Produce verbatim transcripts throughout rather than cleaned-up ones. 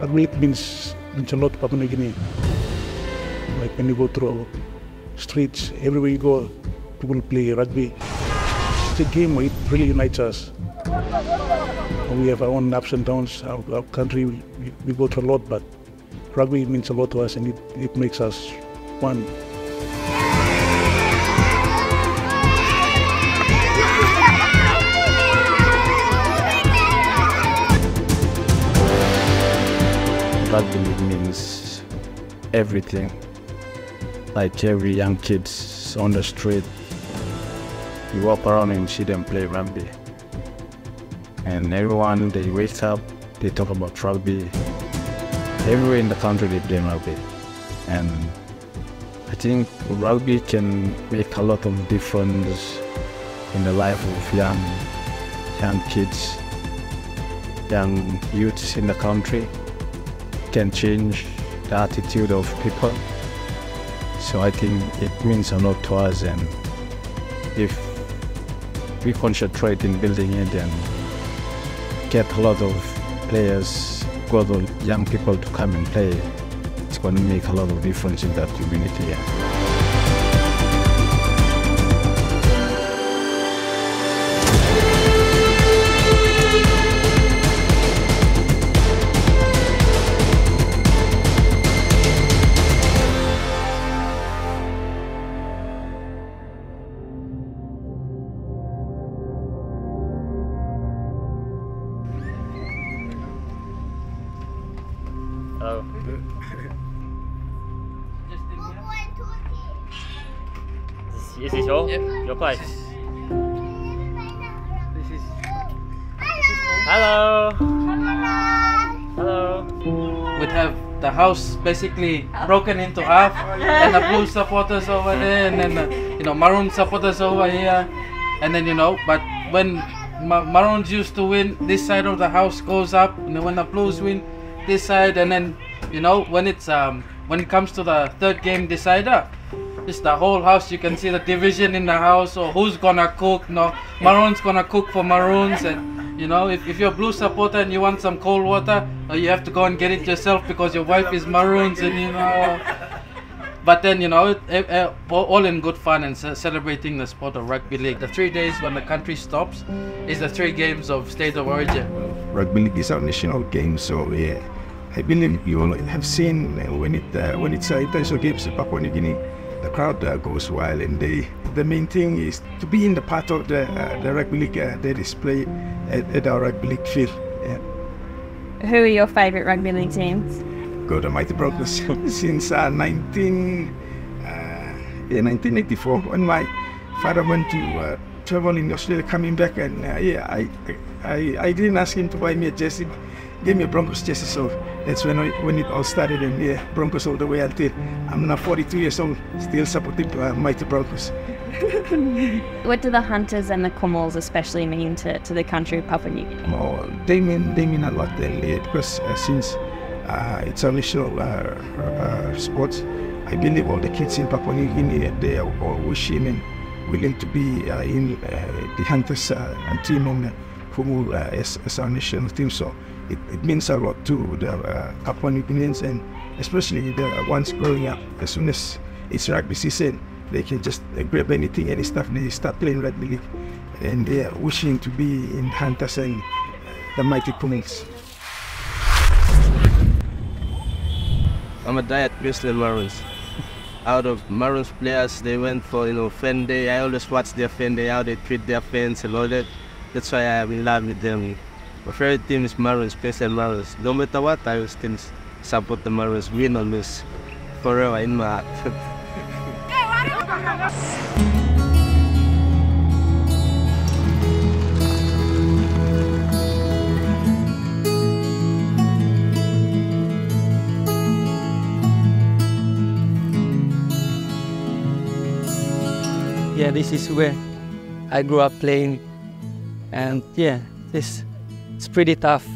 At me, it means, means a lot to Papua New Guinea. Like when you go through streets, everywhere you go, people play rugby. It's a game where it really unites us. We have our own ups and downs. Our, our country, we, we go through a lot, but rugby means a lot to us, and it, it makes us one. Rugby means everything, like every young kid's on the street. You walk around and see them play rugby. And everyone, they wake up, they talk about rugby. Everywhere in the country they play rugby. And I think rugby can make a lot of difference in the life of young, young kids, young youths in the country. Can change the attitude of people. So I think it means a lot to us, and if we concentrate in building it and get a lot of players, got young people to come and play, it's going to make a lot of difference in that community. Yeah. Oh. Is, is this all? Yeah. Your place? This is... Hello! Hello! Hello! We have the house basically broken into half, and the Blue supporters over there, and then the, you know, Maroon supporters over here, and then you know, but when Ma Maroons used to win, this side of the house goes up, and then when the Blues win, this side, and then you know when it's um when it comes to the third game decider, it's the whole house. You can see the division in the house, or who's gonna cook. No, Maroons gonna cook for Maroons, and you know if, if you're a Blue supporter and you want some cold water, you have to go and get it yourself because your wife is Maroons, and you know. But then you know it, it, all in good fun and celebrating the sport of rugby league. The three days when the country stops is the three games of State of Origin. Rugby league is our national game, so yeah. I believe you all have seen when it uh, when it's uh, international games in Papua New Guinea, the crowd uh, goes wild, and they the main thing is to be in the part of the uh, the rugby league uh, they display at, at our rugby league field. Yeah. Who are your favourite rugby league teams? Go to Mighty Broncos since uh, nineteen, uh, yeah, nineteen eighty-four when my father went to uh, travel in Australia, coming back, and uh, yeah, I, I I didn't ask him to buy me a jersey. Gave me a Broncos jersey, so that's when I, when it all started, and yeah, Broncos all the way until I'm now forty-two years old, still supporting uh, Mighty Broncos. What do the Hunters and the Kumuls especially mean to, to the country of Papua New Guinea? Oh, they mean they mean a lot, really, because uh, since uh, it's a national uh, uh, sport, I believe all the kids in Papua New Guinea, they are all wishing and willing to be uh, in uh, the Hunters uh, team on Kumul uh, as, as our national team, so. It, it means a lot to the uh, Papua New Guineans, and especially the ones growing up. As soon as it's rugby season, they can just uh, grab anything, any stuff, they start playing rugby league. And they are wishing to be in Hunters and the Mighty Kumuls. I'm a diet basically Maroons. Out of Maroons players, they went for, you know, fan day. I always watch their fan day, how they treat their fans and all that. That's why I'm in love with them. My favorite team is Maroons, special Maroons. No matter what, I will still support the Maroons, win or lose. Forever in my heart. Yeah, this is where I grew up playing, and yeah, this. It's pretty tough,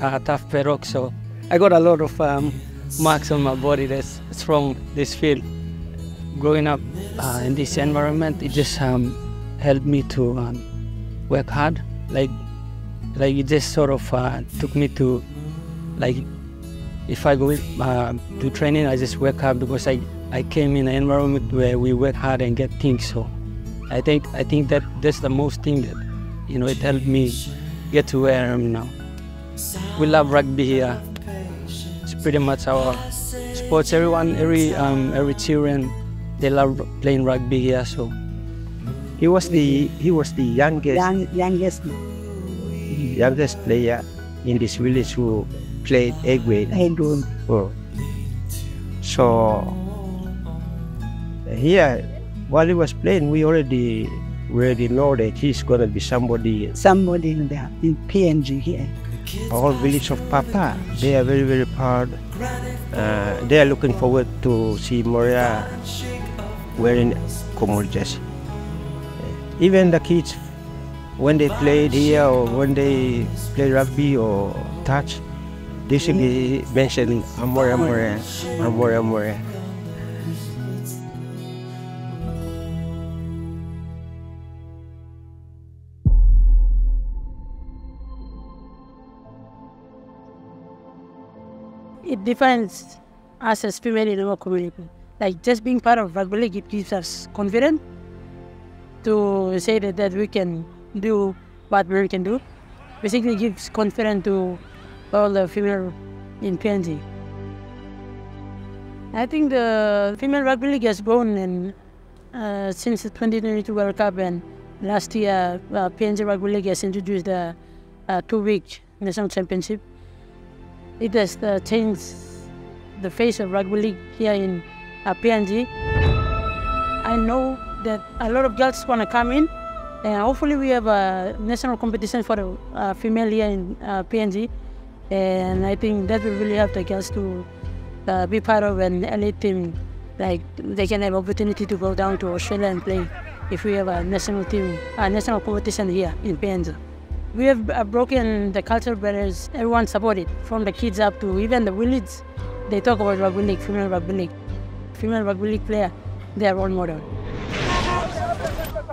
uh, tough paddock, so I got a lot of um, marks on my body that's from this field. Growing up uh, in this environment, it just um, helped me to um, work hard. Like, like it just sort of uh, took me to like If I go uh, to training, I just work hard because I, I came in an environment where we work hard and get things. So I think I think that that's the most thing that, you know, it helped me get to where I am now. We love rugby here. It's pretty much our sports. Everyone, every um, every children, they love playing rugby here. So he was the he was the youngest Young, youngest youngest player in this village who played A grade. Oh. So here, while he was playing, we already already know that he's gonna be somebody. Somebody in the in P N G here. All village of Papua, they are very very proud. Uh, they are looking forward to see Moria wearing Kumuls jersey. Even the kids, when they played here or when they play rugby or touch, they should be mentioning Moria, Moria, Moria, Moria. It defines us as female in our community. Like, just being part of rugby league, it gives us confidence to say that, that we can do what we can do. Basically, it gives confidence to all the female in P N G. I think the female rugby league has grown in, uh, since the twenty twenty-two World Cup, and last year uh, P N G rugby league has introduced the uh, two-week national championship. It has uh, changed the face of rugby league here in uh, P N G. I know that a lot of girls want to come in, and hopefully we have a national competition for the uh, female here in uh, P N G. And I think that will really help the girls to uh, be part of an elite team. Like, they can have opportunity to go down to Australia and play if we have a national team, a national competition here in P N G. We have broken the cultural barriers. Everyone supported, from the kids up to even the village. They talk about rugby league, female rugby league. Female rugby league player, they are role model.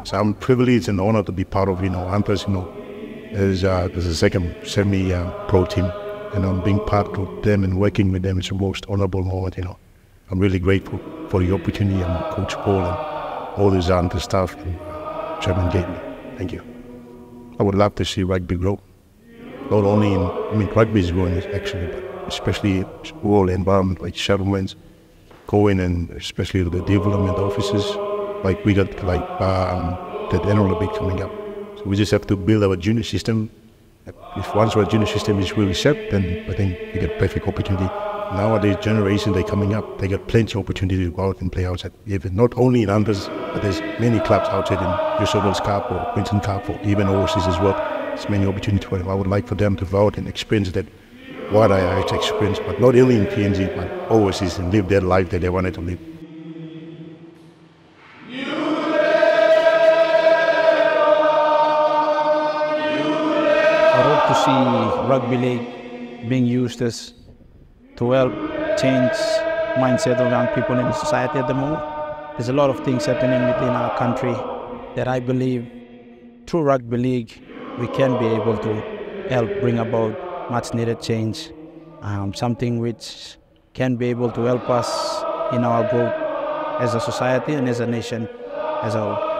So I'm privileged and honored to be part of, you know, Hunters, you know, as, uh, as a second semi-pro uh, team. And I'm being part of them and working with them is the most honorable moment, you know. I'm really grateful for the opportunity, and Coach Paul and all these Hunters staff and German Gatley. Thank you. I would love to see rugby grow. Not only in, I mean, rugby is growing actually, but especially rural environment like settlements, going and especially the development offices. Like, we got like um, the N R L B coming up. So we just have to build our junior system. If once our junior system is really set, then I think we get perfect opportunity. Nowadays, generation, they're coming up. They got plenty of opportunity to go out and play outside. Even not only in Hunters, but there's many clubs outside in Yusovel's Cup or Queensland Cup or even overseas as well. There's many opportunities for them. I would like for them to go out and experience that, what I actually experienced, but not only in P N G, but overseas, and live their life that they wanted to live. I hope to see rugby league being used as to help change mindset of young people in society at the moment. There's a lot of things happening within our country that I believe through rugby league we can be able to help bring about much needed change, um, something which can be able to help us in our growth as a society and as a nation as a whole.